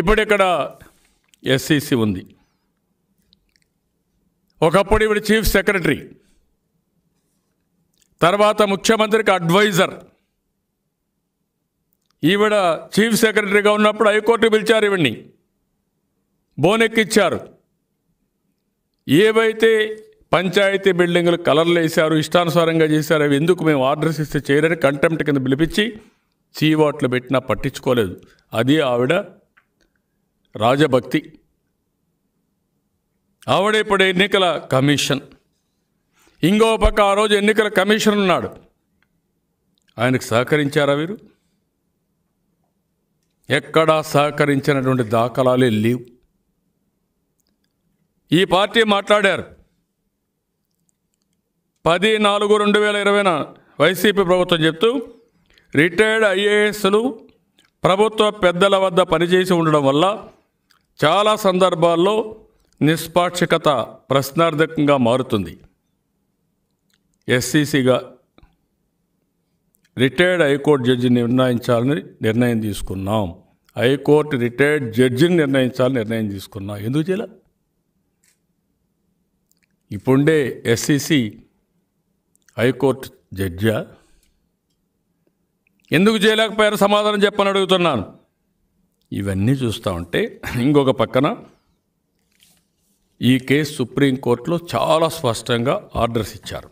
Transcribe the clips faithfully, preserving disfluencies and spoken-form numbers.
ఇప్పుడిక్కడ ఎస్సీసీ ఉంది. ఒకప్పుడు ఇవి చీఫ్ సెక్రటరీ, తర్వాత ముఖ్యమంత్రికి అడ్వైజర్. ఈవిడ చీఫ్ సెక్రటరీగా ఉన్నప్పుడు హైకోర్టు పిలిచారు, ఇవన్నీ బోనెక్కిచ్చారు. ఏవైతే పంచాయతీ బిల్డింగులు కలర్లు వేశారు, ఇష్టానుసారంగా చేశారు, అవి ఎందుకు మేము ఆర్డర్స్ ఇస్తే చేయరని కంటెంప్ట్ కింద పిలిపించి చీవాట్లు పెట్టినా పట్టించుకోలేదు. అది ఆవిడ రాజభక్తి. ఆవిడ ఇప్పుడు ఎన్నికల కమిషన్. ఇంకో పక్క ఆ రోజు ఎన్నికల కమిషన్ ఉన్నాడు, ఆయనకు సహకరించారా వీరు? ఎక్కడా సహకరించినటువంటి దాఖలాలే లేవు. ఈ పార్టీ మాట్లాడారు, పది నాలుగు రెండు వేల ఇరవైన వైసీపీ ప్రభుత్వం చెప్తూ రిటైర్డ్ ఐఏఎస్లు ప్రభుత్వ పెద్దల వద్ద పనిచేసి ఉండడం వల్ల చాలా సందర్భాల్లో నిష్పాక్షికత ప్రశ్నార్థకంగా మారుతుంది. ఎస్సీసీగా రిటైర్డ్ హైకోర్టు జడ్జిని నిర్ణయించాలని నిర్ణయం తీసుకున్నాం. హైకోర్టు రిటైర్డ్ జడ్జిని నిర్ణయించాలని నిర్ణయం తీసుకున్నాం. ఎందుకు చేయాల? ఇప్పుడే ఎస్సీసీ హైకోర్టు జడ్జా? ఎందుకు చేయలేకపోయారు సమాధానం చెప్పని అడుగుతున్నాను. ఇవన్నీ చూస్తూ ఉంటే ఇంకొక పక్కన ఈ కేసు సుప్రీంకోర్టులో చాలా స్పష్టంగా ఆర్డర్స్ ఇచ్చారు.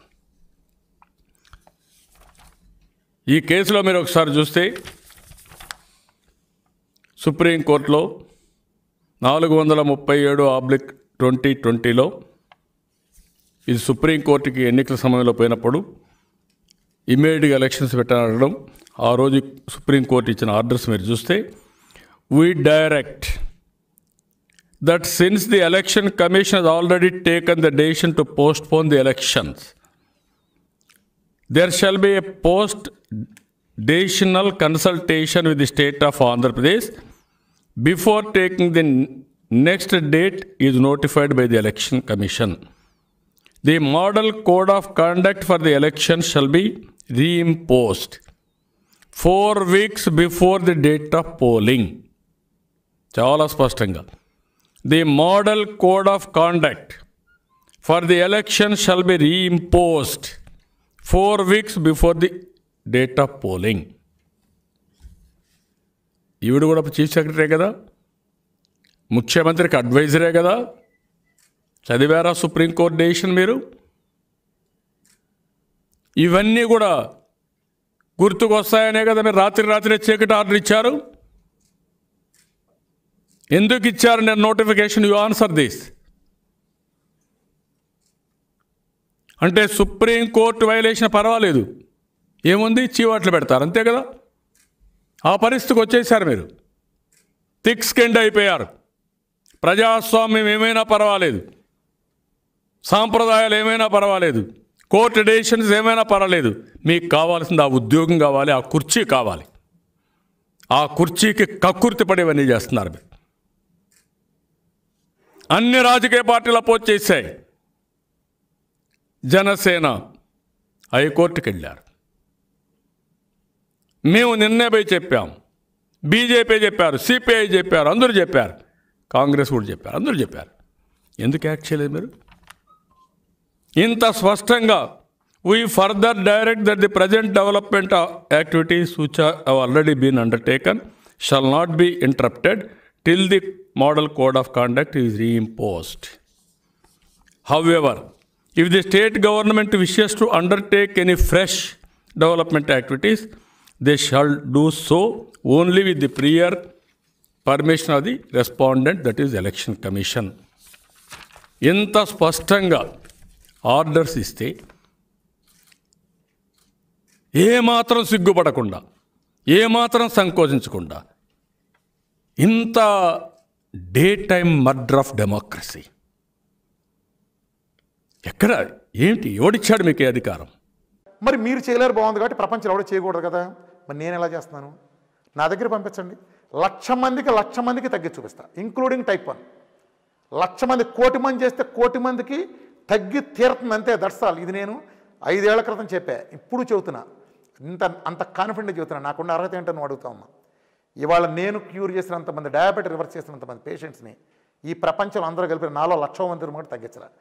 ఈ కేసులో మీరు ఒకసారి చూస్తే సుప్రీంకోర్టులో నాలుగు వందల ముప్పై ఏడు ఆబ్లిక్ ట్వంటీ ట్వంటీలో ఇది సుప్రీంకోర్టుకి ఎన్నికల సమయంలో పోయినప్పుడు ఇమ్మీడియట్గా ఎలక్షన్స్ పెట్టడం, ఆ రోజు సుప్రీంకోర్టు ఇచ్చిన ఆర్డర్స్ మీరు చూస్తే, we direct that since the election commission has already taken the decision to postpone the elections, there shall be a post decisional consultation with the state of Andhra Pradesh before taking the next date is notified by the election commission. The model code of conduct for the election shall be reimposed four weeks before the date of polling. Chala spashtanga. The model code of conduct for the election shall be reimposed four weeks before the date of polling. Ivudu kuda chief secretary kada, ముఖ్యమంత్రికి అడ్వైజరే కదా. చదివారా supreme court decision మీరు? ఇవన్నీ కూడా గుర్తుకొస్తాయనే కదా మీరు రాత్రి రాత్రి చీకటి ఆర్డర్ ఇచ్చారు. ఎందుకు ఇచ్చారు నేను నోటిఫికేషన్? You answer this. అంటే సుప్రీంకోర్టు వైలేషన్ పర్వాలేదు, ఏముంది, చీవాట్లు పెడతారు అంతే కదా. ఆ పరిస్థితికి వచ్చేసారు మీరు, థిక్ స్కిన్డ్ అయిపోయారు. ప్రజాస్వామ్యం ఏమైనా పర్వాలేదు, సాంప్రదాయాలు ఏమైనా పర్వాలేదు, కోర్టు డెసిషన్స్ ఏమైనా పర్వాలేదు, మీకు కావాల్సింది ఆ ఉద్యోగం కావాలి, ఆ కుర్చీ కావాలి. ఆ కుర్చీకి కక్కుర్తి పడేవన్నీ చేస్తున్నారు మీరు. అన్ని రాజకీయ పార్టీలు అపోజ్ చేశాయి. జనసేన హైకోర్టుకి వెళ్ళారు. మేము నిన్నే పోయి చెప్పాం, బీజేపీ చెప్పారు, సిపిఐ చెప్పారు, అందరూ చెప్పారు, కాంగ్రెస్ కూడా చెప్పారు, అందరూ చెప్పారు. ఎందుకు యాక్ట్ చేయలేదు మీరు? ఇంత స్పష్టంగా we further direct that the present development activities which have already been undertaken shall not be interrupted till the model code of conduct is reimposed. However if the state government wishes to undertake any fresh development activities they shall do so only with the prior permission of the respondent, that is election commission. ఎంత స్పష్టంగా orders ఇస్తే ఏమాత్రం సిగ్గుపడకుండా, ఏమాత్రం సంకోచించకుండా, ఇంత day time murder of democracy ఎక్కడ? ఏంటి, ఎవడిచ్చాడు మీకు అధికారం? మరి మీరు చేయలేరు, బాగుంది కాబట్టి ప్రపంచంలో ఎవరు చేయకూడదు కదా. మరి నేను ఎలా చేస్తున్నాను? నా దగ్గర పంపించండి, లక్ష మందికి లక్ష మందికి తగ్గించి చూపిస్తా, ఇంక్లూడింగ్ టైప్ వన్. లక్ష మంది కోటి మంది చేస్తే కోటి మందికి తగ్గి తీరుతుంది అంతే, దర్శాలు. ఇది నేను ఐదేళ్ల క్రితం చెప్పా, ఇప్పుడు చెబుతున్నా, ఇంత అంత కాన్ఫిడెంట్ చెబుతున్నా. నాకున్న అర్హత ఏంటో నువ్వు అడుగుతావమ్మా. ఇవాళ నేను క్యూర్ చేసినంత మంది డయాబెటిస్ రివర్స్ చేసినంత మంది పేషెంట్స్ని ఈ ప్రపంచంలో అందరూ కలిపి నాలో లక్ష మంది కూడా తగ్గించరా।